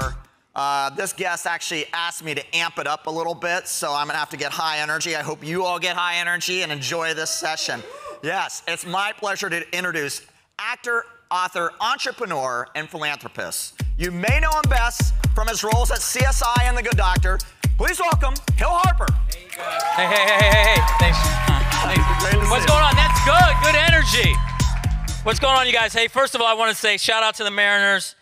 summer. This guest actually asked me to amp it up a little bit, so I'm gonna have to get high energy. I hope you all get high energy and enjoy this session. Yes, it's my pleasure to introduce actor, author, entrepreneur, and philanthropist. You may know him best from his roles at CSI and The Good Doctor. Please welcome Hill Harper. Hey, you guys. Hey. Thanks. Thanks. What's going on? That's good. Good energy. What's going on, you guys? Hey, first of all, I want to say shout out to the Mariners.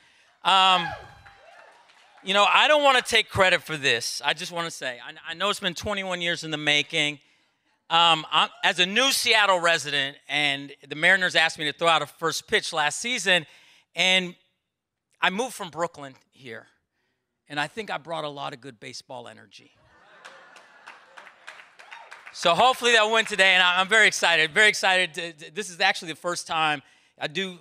You know, I don't want to take credit for this. I just want to say, I know it's been 21 years in the making. As a new Seattle resident, and the Mariners asked me to throw out a first pitch last season, and I moved from Brooklyn here, and I think I brought a lot of good baseball energy. So hopefully that went today, and I'm very excited. Very excited. This is actually the first time I do,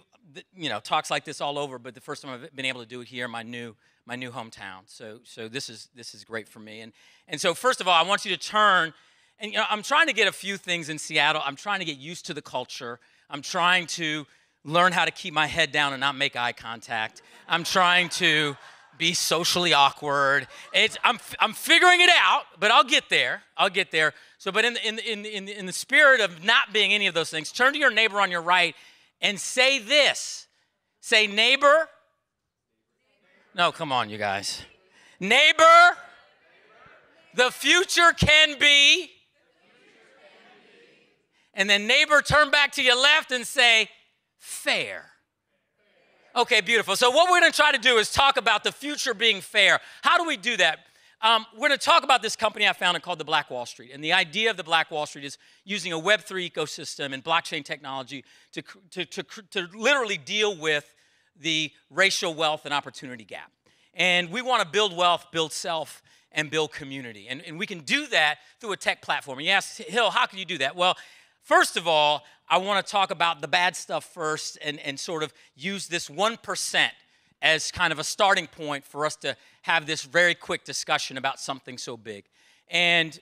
you know, talks like this all over, but the first time I've been able to do it here in my new hometown. So this is great for me. And so first of all, I want you to turn, and you know, I'm trying to get a few things in Seattle. I'm trying to get used to the culture. I'm trying to learn how to keep my head down and not make eye contact. I'm trying to be socially awkward. I'm figuring it out, but I'll get there. So, but in the spirit of not being any of those things, turn to your neighbor on your right and say this. Say, neighbor. No, come on, you guys. Neighbor, the future can be. And then neighbor, turn back to your left and say, fair. Okay, beautiful. So what we're going to try to do is talk about the future being fair. How do we do that? We're going to talk about this company I founded called The Black Wall Street. And the idea of The Black Wall Street is using a Web3 ecosystem and blockchain technology to literally deal with the racial wealth and opportunity gap. And we want to build wealth, build self, and build community. And we can do that through a tech platform. And you ask, Hill, how can you do that? Well, first of all, I want to talk about the bad stuff first and sort of use this 1% as kind of a starting point for us to have this very quick discussion about something so big. And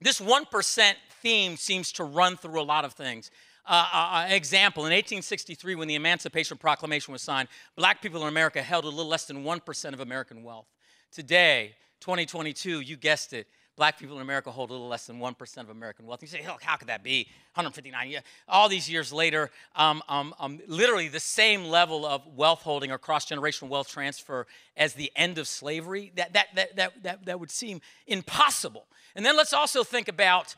this 1% theme seems to run through a lot of things. An example, in 1863, when the Emancipation Proclamation was signed, black people in America held a little less than 1% of American wealth. Today, 2022, you guessed it, black people in America hold a little less than 1% of American wealth. You say, Hill, how could that be? 159 years, all these years later, literally the same level of wealth holding or cross-generational wealth transfer as the end of slavery. That would seem impossible. And then let's also think about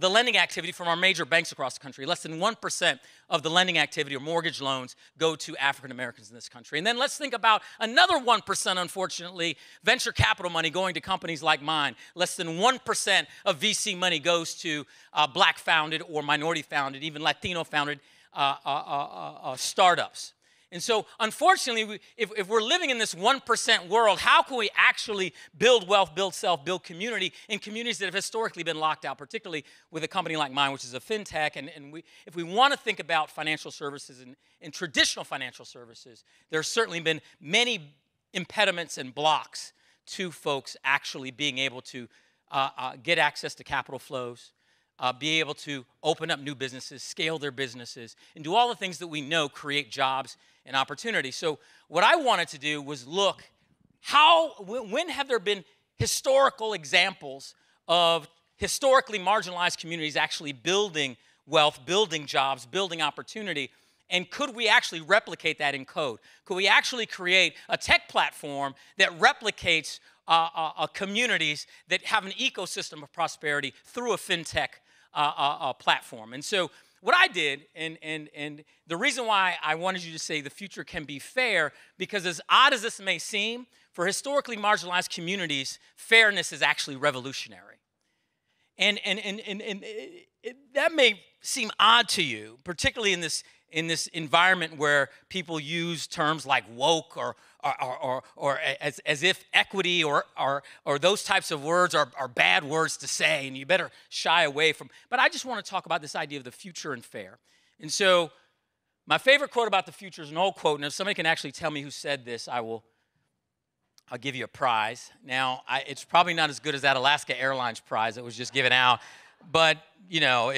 the lending activity from our major banks across the country. Less than 1% of the lending activity or mortgage loans go to African Americans in this country. And then let's think about another 1%, unfortunately, venture capital money going to companies like mine. Less than 1% of VC money goes to black-founded or minority-founded, even Latino-founded startups. And so, unfortunately, if we're living in this 1% world, how can we actually build wealth, build self, build community in communities that have historically been locked out, particularly with a company like mine, which is a fintech? And if we want to think about financial services and traditional financial services, there's certainly been many impediments and blocks to folks actually being able to get access to capital flows, be able to open up new businesses, scale their businesses, and do all the things that we know create jobs and opportunity. So what I wanted to do was look, when have there been historical examples of historically marginalized communities actually building wealth, building jobs, building opportunity, and could we actually replicate that in code? Could we actually create a tech platform that replicates communities that have an ecosystem of prosperity through a fintech platform? And so what I did, and the reason why I wanted you to say the future can be fair, because as odd as this may seem, for historically marginalized communities, fairness is actually revolutionary. And that may seem odd to you, particularly in this environment where people use terms like woke or as if equity or those types of words are bad words to say, and you better shy away from. But I just want to talk about this idea of the future and fair. And so my favorite quote about the future is an old quote, and if somebody can actually tell me who said this, I'll give you a prize. Now, it's probably not as good as that Alaska Airlines prize that was just given out. But you know,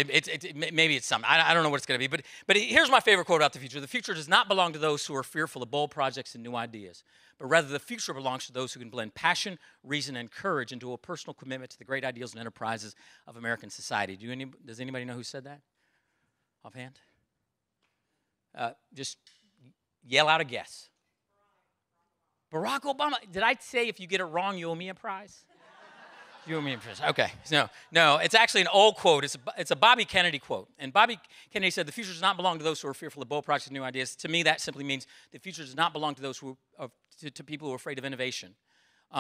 maybe it's something. I don't know what it's going to be. But here's my favorite quote about the future. The future does not belong to those who are fearful of bold projects and new ideas, but rather the future belongs to those who can blend passion, reason, and courage into a personal commitment to the great ideals and enterprises of American society. Does anybody know who said that offhand? Just yell out a guess. Barack Obama. Did I say if you get it wrong, you owe me a prize? You and me in prison. Okay. No, it's actually an old quote. It's a Bobby Kennedy quote. And Bobby Kennedy said, the future does not belong to those who are fearful of bold projects and new ideas. To me, that simply means the future does not belong to those who are, to people who are afraid of innovation,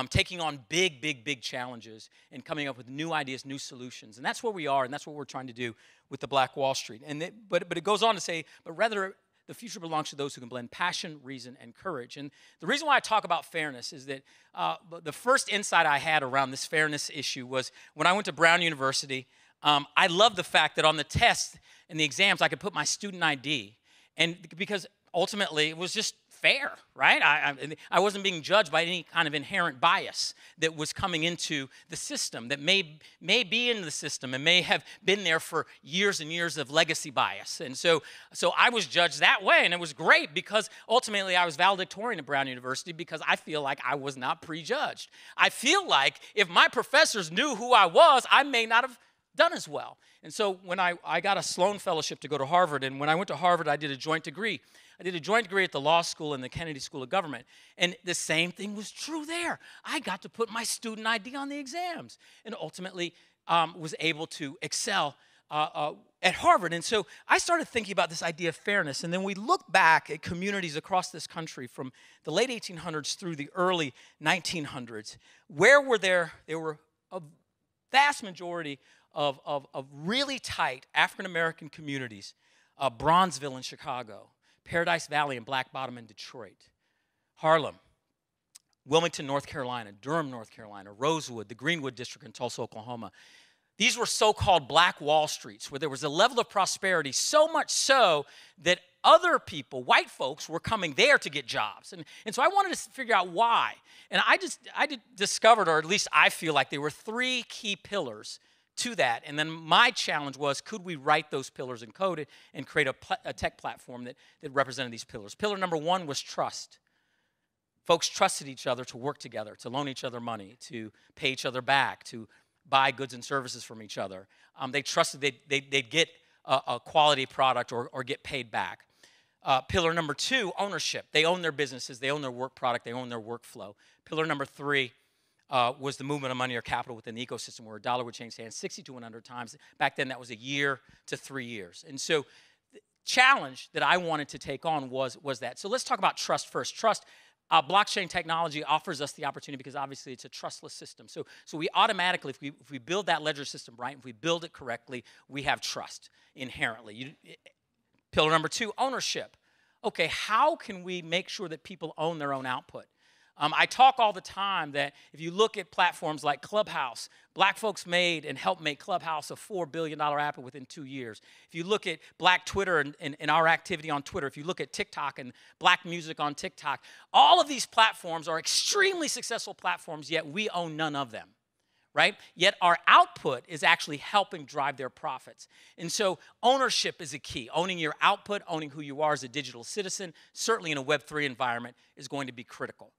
taking on big challenges and coming up with new ideas, new solutions. And that's where we are, and that's what we're trying to do with the Black Wall Street. And but it goes on to say, but rather the future belongs to those who can blend passion, reason, and courage. And the reason why I talk about fairness is that the first insight I had around this fairness issue was when I went to Brown University. I loved the fact that on the tests and the exams, I could put my student ID. And because ultimately, it was just fair, right? I wasn't being judged by any kind of inherent bias that was coming into the system, that may be in the system and may have been there for years and years of legacy bias. And so I was judged that way, and it was great because ultimately I was valedictorian at Brown University because I feel like I was not prejudged. I feel like if my professors knew who I was, I may not have done as well. And so when I got a Sloan Fellowship to go to Harvard, and when I went to Harvard, I did a joint degree. I did a joint degree at the law school and the Kennedy School of Government, and the same thing was true there. I got to put my student ID on the exams and ultimately was able to excel at Harvard. And so I started thinking about this idea of fairness, and then we look back at communities across this country from the late 1800s through the early 1900s. There were a vast majority of really tight African-American communities, Bronzeville in Chicago, Paradise Valley and Black Bottom in Detroit, Harlem, Wilmington, North Carolina, Durham, North Carolina, Rosewood, the Greenwood district in Tulsa, Oklahoma. These were so-called Black Wall Streets, where there was a level of prosperity so much so that other people, white folks, were coming there to get jobs. And so I wanted to figure out why. And I discovered, or at least I feel like, there were three key pillars to that. And then my challenge was, could we write those pillars and code it and create a tech platform that represented these pillars? Pillar number one was trust. Folks trusted each other to work together, to loan each other money, to pay each other back, to buy goods and services from each other. They trusted they'd get a quality product or get paid back. Pillar number two, ownership. They own their businesses, they own their work product, they own their workflow. Pillar number three, was the movement of money or capital within the ecosystem, where a dollar would change hands 60 to 100 times. Back then, that was a year to 3 years. And so the challenge that I wanted to take on was that. So let's talk about trust first. Trust, blockchain technology offers us the opportunity because obviously it's a trustless system. So we automatically, if we build that ledger system right, if we build it correctly, we have trust inherently. Pillar number two, ownership. Okay, how can we make sure that people own their own output? I talk all the time that if you look at platforms like Clubhouse, black folks made and helped make Clubhouse a $4 billion app within 2 years. If you look at black Twitter and our activity on Twitter, if you look at TikTok and black music on TikTok, all of these platforms are extremely successful platforms, yet we own none of them, right? Yet our output is actually helping drive their profits. And so ownership is a key. Owning your output, owning who you are as a digital citizen, certainly in a Web3 environment, is going to be critical.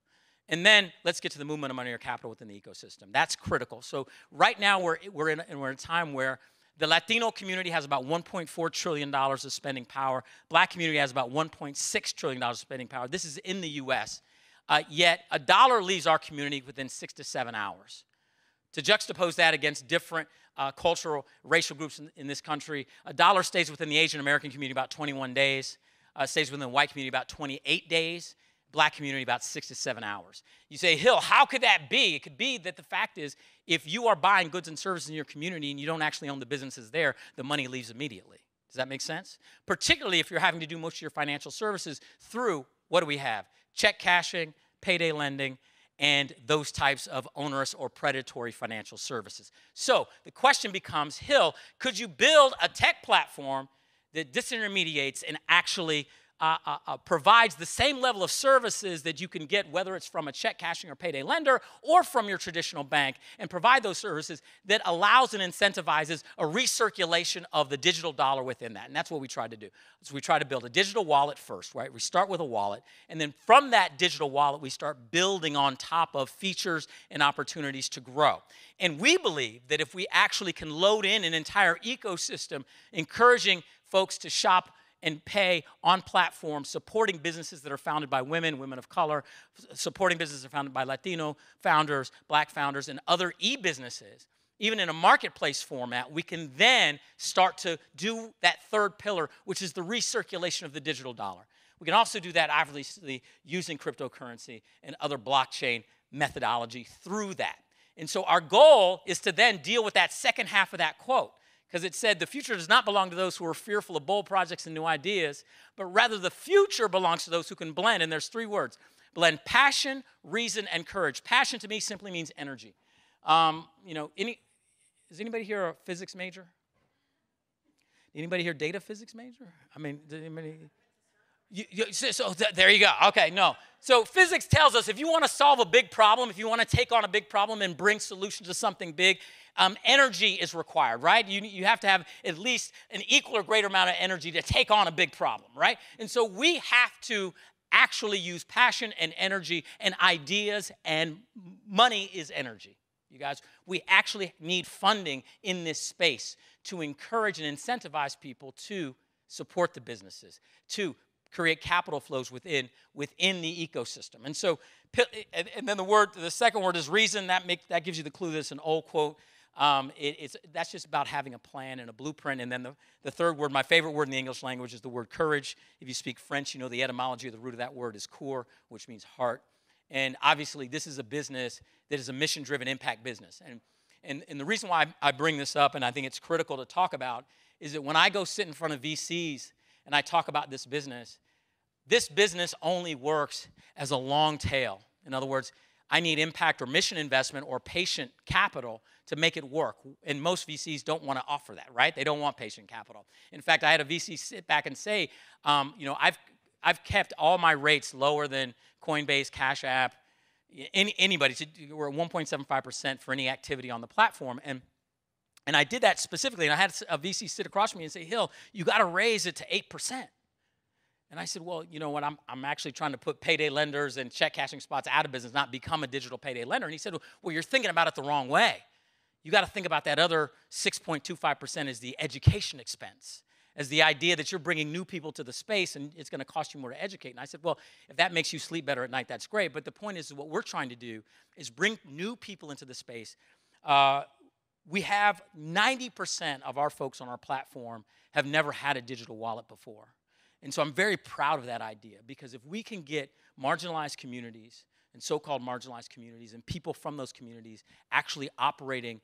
And then let's get to the movement of money or capital within the ecosystem. That's critical. So right now we're in a time where the Latino community has about $1.4 trillion of spending power. Black community has about $1.6 trillion of spending power. This is in the US. Yet a dollar leaves our community within 6 to 7 hours. To juxtapose that against different cultural, racial groups in this country, a dollar stays within the Asian American community about 21 days, stays within the white community about 28 days, black community about 6 to 7 hours. You say, Hill, how could that be? It could be that the fact is, if you are buying goods and services in your community and you don't actually own the businesses there, the money leaves immediately. Does that make sense? Particularly if you're having to do most of your financial services through, what do we have? Check cashing, payday lending, and those types of onerous or predatory financial services. So the question becomes, Hill, could you build a tech platform that disintermediates and actually provides the same level of services that you can get, whether it's from a check cashing or payday lender or from your traditional bank, and provide those services that allows and incentivizes a recirculation of the digital dollar within that. And that's what we tried to do. So we try to build a digital wallet first, right? We start with a wallet, and then from that digital wallet, we start building on top of features and opportunities to grow. And we believe that if we actually can load in an entire ecosystem, encouraging folks to shop and pay on platforms, supporting businesses that are founded by women, women of color, supporting businesses that are founded by Latino founders, Black founders, and other e-businesses, even in a marketplace format, we can then start to do that third pillar, which is the recirculation of the digital dollar. We can also do that, obviously, using cryptocurrency and other blockchain methodology through that. And so our goal is to then deal with that second half of that quote, because it said the future does not belong to those who are fearful of bold projects and new ideas, but rather the future belongs to those who can blend, and there's three words, blend passion, reason, and courage. Passion to me simply means energy. You know, is anybody here a physics major? Anybody here data physics major? I mean, did anybody? There you go, okay, no. So physics tells us if you wanna solve a big problem, if you wanna take on a big problem and bring solutions to something big, energy is required, right? You have to have at least an equal or greater amount of energy to take on a big problem, right? And so we have to actually use passion and energy and ideas, and money is energy. You guys, we actually need funding in this space to encourage and incentivize people to support the businesses, to create capital flows within the ecosystem. And so, and then the second word is reason. That gives you the clue that it's an old quote. That's just about having a plan and a blueprint. And then the third word, my favorite word in the English language, is the word courage. If you speak French, you know the etymology of the root of that word is cœur, which means heart. And obviously, this is a business that is a mission-driven impact business. And the reason why I bring this up, and I think it's critical to talk about, is that when I go sit in front of VCs and I talk about this business only works as a long tail. In other words, I need impact or mission investment or patient capital to make it work. And most VCs don't want to offer that, right? They don't want patient capital. In fact, I had a VC sit back and say, you know, I've kept all my rates lower than Coinbase, Cash App, anybody. We're at 1.75% for any activity on the platform. And I did that specifically, and I had a VC sit across from me and say, Hill, you got to raise it to 8%. And I said, well, you know what, I'm actually trying to put payday lenders and check cashing spots out of business, not become a digital payday lender. And he said, well, you're thinking about it the wrong way. You got to think about that other 6.25% as the education expense, as the idea that you're bringing new people to the space and it's going to cost you more to educate. And I said, well, if that makes you sleep better at night, that's great. But the point is what we're trying to do is bring new people into the space. We have 90% of our folks on our platform have never had a digital wallet before. And so I'm very proud of that idea, because if we can get marginalized communities and so-called marginalized communities and people from those communities actually operating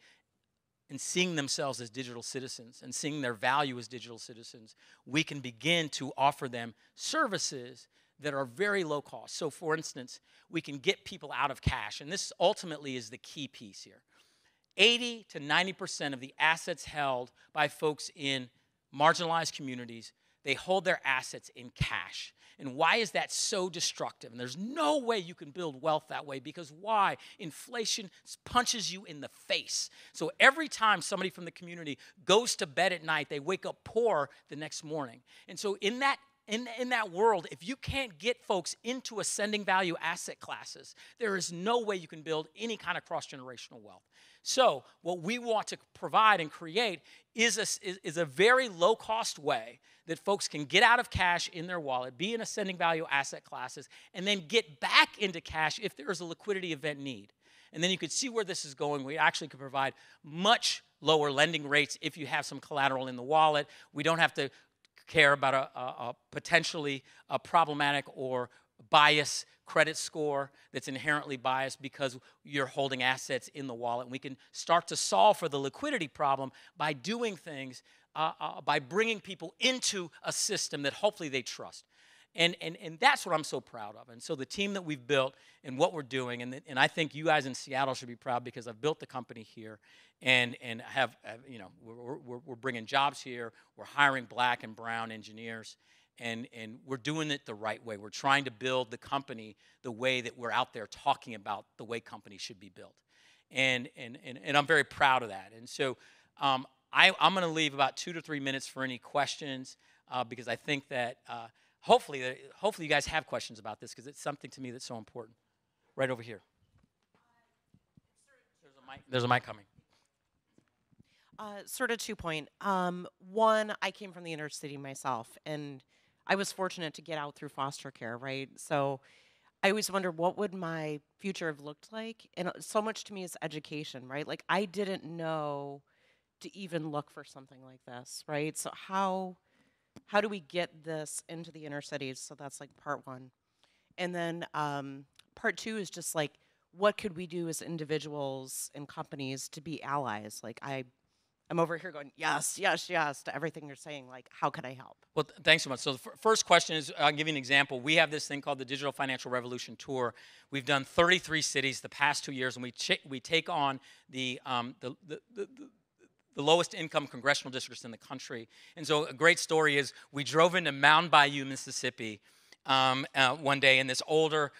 and seeing themselves as digital citizens and seeing their value as digital citizens, we can begin to offer them services that are very low cost. So for instance, we can get people out of cash, and this ultimately is the key piece here. 80 to 90% of the assets held by folks in marginalized communities, they hold their assets in cash. And why is that so destructive? And there's no way you can build wealth that way, because why? Inflation punches you in the face. So every time somebody from the community goes to bed at night, they wake up poorer the next morning. And so in that world, if you can't get folks into ascending value asset classes, there is no way you can build any kind of cross-generational wealth. So what we want to provide and create is a very low-cost way that folks can get out of cash in their wallet, be in ascending value asset classes, and then get back into cash if there is a liquidity event need. And then you could see where this is going. We actually could provide much lower lending rates if you have some collateral in the wallet. We don't have to care about a potentially problematic or biased credit score that's inherently biased because you're holding assets in the wallet. And we can start to solve for the liquidity problem by doing things, by bringing people into a system that hopefully they trust. And that's what I'm so proud of. And so the team that we've built and what we're doing, and I think you guys in Seattle should be proud, because I've built the company here and have, you know, we're bringing jobs here. We're hiring Black and Brown engineers. and we're doing it the right way. We're trying to build the company the way that we're out there talking about the way companies should be built. And I'm very proud of that. And so I'm going to leave about 2 to 3 minutes for any questions because I think that hopefully you guys have questions about this because it's something to me that's so important. Right over here. There's a mic coming. Sort of two-point. One, I came from the inner city myself, and I was fortunate to get out through foster care, right? So I always wondered what would my future have looked like, and so much to me is education, right? Like I didn't know to even look for something like this, right? So how do we get this into the inner cities? So that's like part one. And then part two is just like what could we do as individuals and companies to be allies? Like I'm over here going, yes, yes, yes, to everything you're saying. Like, how can I help? Well, thanks so much. So the first question is, I'll give you an example. We have this thing called the Digital Financial Revolution Tour. We've done 33 cities the past 2 years, and we take on the lowest income congressional districts in the country. And so a great story is we drove into Mound Bayou, Mississippi, one day, and this older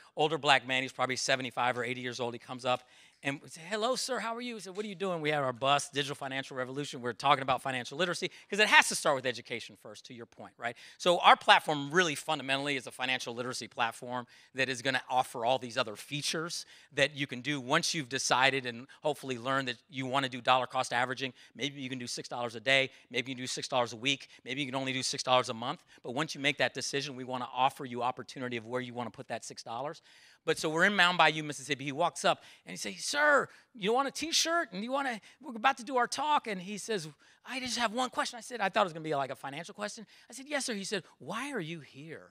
black man, he's probably 75 or 80 years old, he comes up, and we said, hello, sir, how are you? He said, what are you doing? We had our bus, Digital Financial Revolution. We're talking about financial literacy because it has to start with education first, to your point, right? So our platform really fundamentally is a financial literacy platform that is going to offer all these other features that you can do once you've decided and hopefully learned that you want to do dollar cost averaging. Maybe you can do $6 a day. Maybe you can do $6 a week. Maybe you can only do $6 a month. But once you make that decision, we want to offer you opportunity of where you want to put that $6. But so we're in Mound Bayou, Mississippi. He walks up and he says, sir, you want a t-shirt? And we're about to do our talk. And he says, I just have one question. I said, I thought it was going to be like a financial question. I said, yes, sir. He said, why are you here?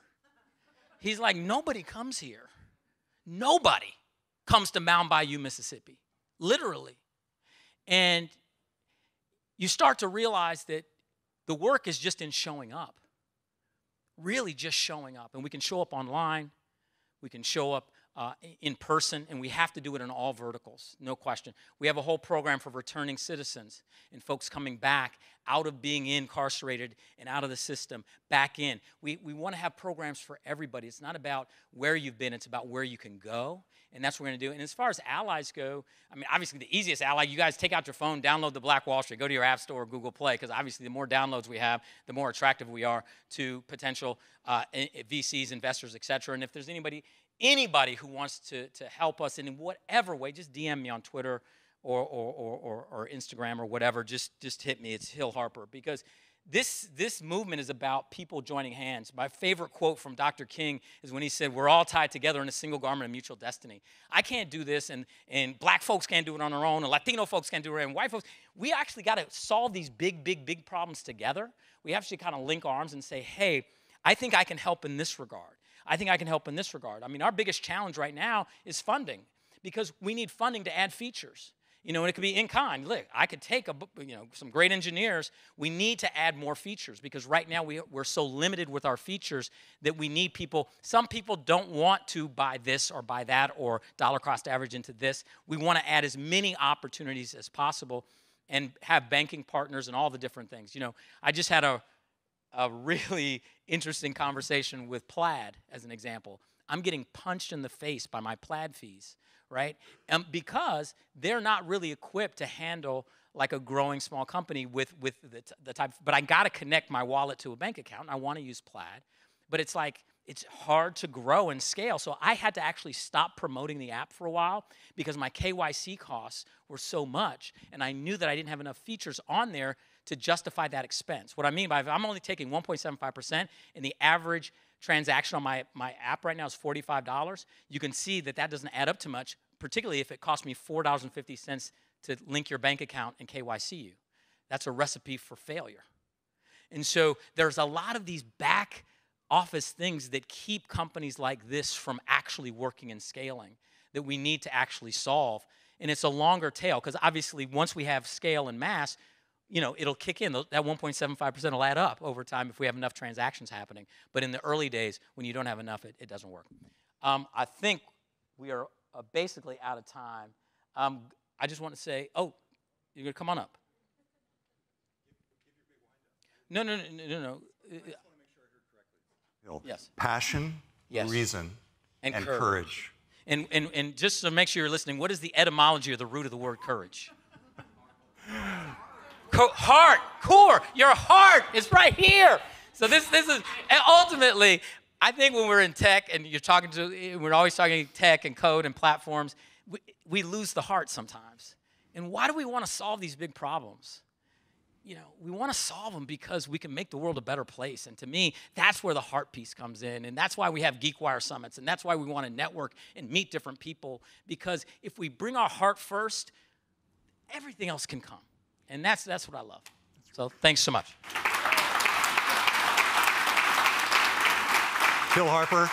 He's like, nobody comes here. Nobody comes to Mound Bayou, Mississippi, literally. And you start to realize that the work is just in showing up, really just showing up. And we can show up online. We can show up in person, and we have to do it in all verticals, no question. We have a whole program for returning citizens and folks coming back out of being incarcerated and out of the system, back in. We want to have programs for everybody. It's not about where you've been, it's about where you can go, and that's what we're going to do. And as far as allies go, I mean, obviously the easiest ally, you guys take out your phone, download the Black Wall Street, go to your App Store or Google Play, because obviously the more downloads we have, the more attractive we are to potential VCs, investors, et cetera. And if there's anybody who wants to help us in whatever way, just DM me on Twitter or Instagram or whatever. Just hit me. It's Hill Harper. Because this movement is about people joining hands. My favorite quote from Dr. King is when he said, we're all tied together in a single garment of mutual destiny. I can't do this, and black folks can't do it on their own, and Latino folks can't do it, and white folks. We actually got to solve these big, big, big problems together. We actually kind of link arms and say, hey, I think I can help in this regard. I think I can help in this regard. I mean, our biggest challenge right now is funding, because we need funding to add features. You know, and it could be in kind. Look, I could take some great engineers. We need to add more features, because right now we're so limited with our features that we need people. Some people don't want to buy this or buy that or dollar cost average into this. We want to add as many opportunities as possible and have banking partners and all the different things. You know, I just had a really interesting conversation with Plaid, as an example. I'm getting punched in the face by my Plaid fees, right? Because they're not really equipped to handle like a growing small company with the type, but I gotta connect my wallet to a bank account, and I wanna use Plaid, but it's like, it's hard to grow and scale. So I had to actually stop promoting the app for a while because my KYC costs were so much, and I knew that I didn't have enough features on there to justify that expense. What I mean by, I'm only taking 1.75%, and the average transaction on my app right now is $45. You can see that that doesn't add up to much, particularly if it cost me $4.50 to link your bank account and KYC you. That's a recipe for failure. And so there's a lot of these back office things that keep companies like this from actually working and scaling that we need to actually solve. And it's a longer tail, because obviously once we have scale and mass, you know, it'll kick in. That 1.75% will add up over time if we have enough transactions happening. But in the early days, when you don't have enough, it doesn't work. I think we are basically out of time. I just want to say, oh, you're going to come on up. No. Bill. Yes. Passion, yes. Reason, and courage. And just to make sure you're listening, what is the etymology or the root of the word courage? Heart, core. Your heart is right here. So this is ultimately, I think when we're in tech and you're talking to, we're always talking tech and code and platforms, we lose the heart sometimes. And why do we want to solve these big problems? You know, we want to solve them because we can make the world a better place. And to me, that's where the heart piece comes in. And that's why we have GeekWire Summits. And that's why we want to network and meet different people. Because if we bring our heart first, everything else can come. And that's what I love. So thanks so much. Hill Harper.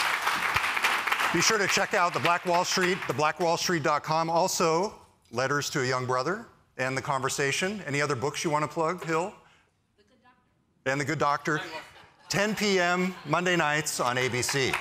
Be sure to check out The Black Wall Street, theblackwallstreet.com. Also, Letters to a Young Brother and The Conversation. Any other books you want to plug, Hill? The Good Doctor. And The Good Doctor. 10 p.m. Monday nights on ABC.